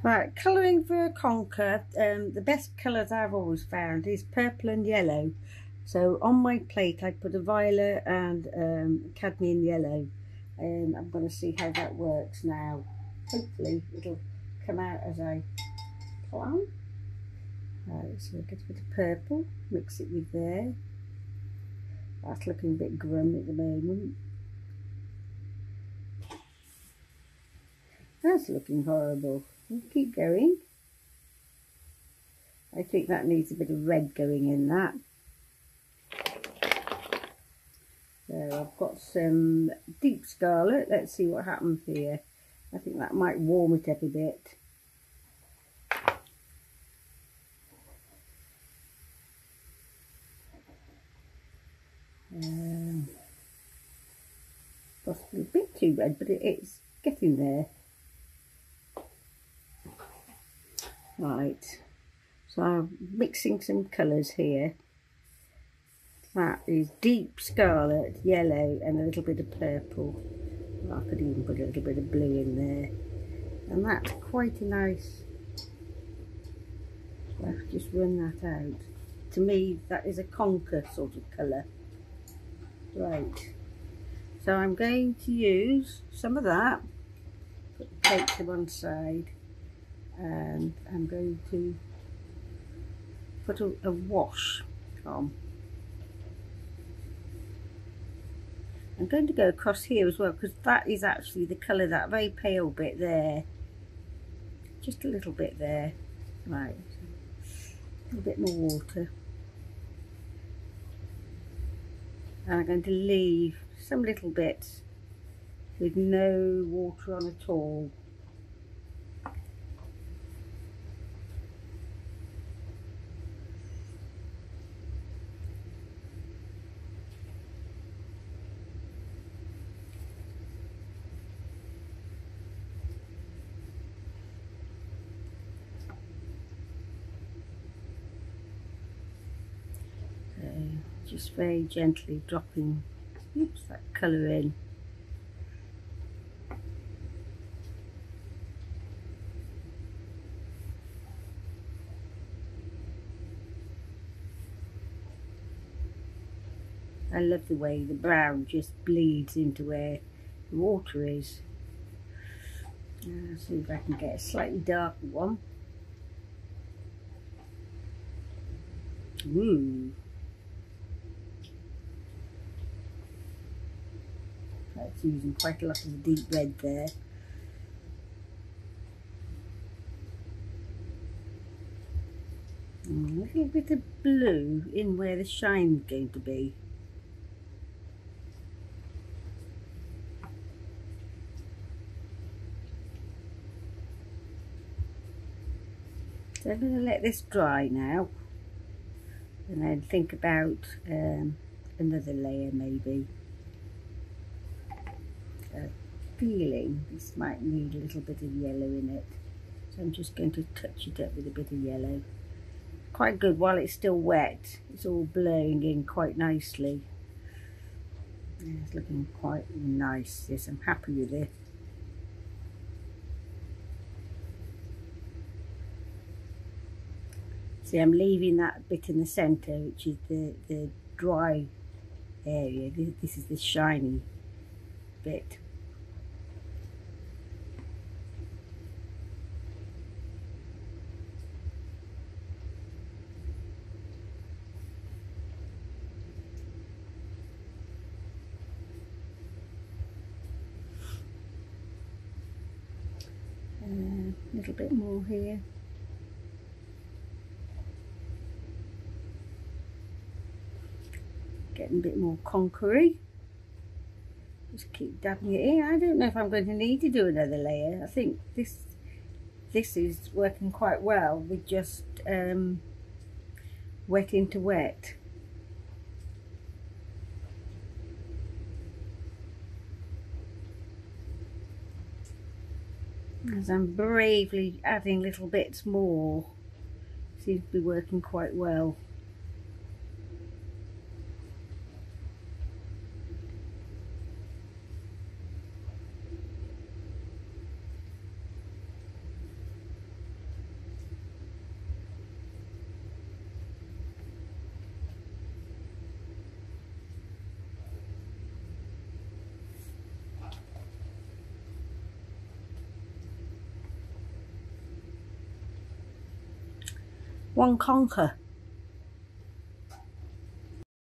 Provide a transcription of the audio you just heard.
Right, colouring Verconker, the best colours I've always found is purple and yellow. So on my plate I put a violet and cadmium yellow. I'm going to see how that works now. Hopefully it'll come out as I plan. Right, so get a bit of purple, mix it with there. That's looking a bit grim at the moment. That's looking horrible. We'll keep going. I think that needs a bit of red going in that. So I've got some deep scarlet. Let's see what happens here. I think that might warm it up a bit. Possibly a bit too red, but it's getting there. Right, so I'm mixing some colours here. That is deep scarlet, yellow and a little bit of purple. I could even put a little bit of blue in there. And that's quite a nice... Let's just run that out. To me, that is a conker sort of colour. Right, so I'm going to use some of that. Put the plate to one side. And I'm going to put a wash on. I'm going to go across here as well, because that is actually the colour, that very pale bit there. Just a little bit there. Right, a little bit more water. And I'm going to leave some little bits with no water on at all. Just very gently dropping that colour in. I love the way the brown just bleeds into where the water is. I'll see if I can get a slightly darker one. Ooh. That's using quite a lot of the deep red there. And a little bit of blue in where the shine's going to be. So I'm going to let this dry now and then think about another layer maybe. Feeling this might need a little bit of yellow in it, so I'm just going to touch it up with a bit of yellow. Quite good while it's still wet, it's all blowing in quite nicely. It's looking quite nice. Yes, I'm happy with it. See, I'm leaving that bit in the centre, which is the dry area. This is the shiny bit. A little bit more here. Getting a bit more conkery. Just keep dabbing it in. I don't know if I'm going to need to do another layer. I think this is working quite well with just wet into wet. As I'm bravely adding little bits more, seems to be working quite well. won't conquer.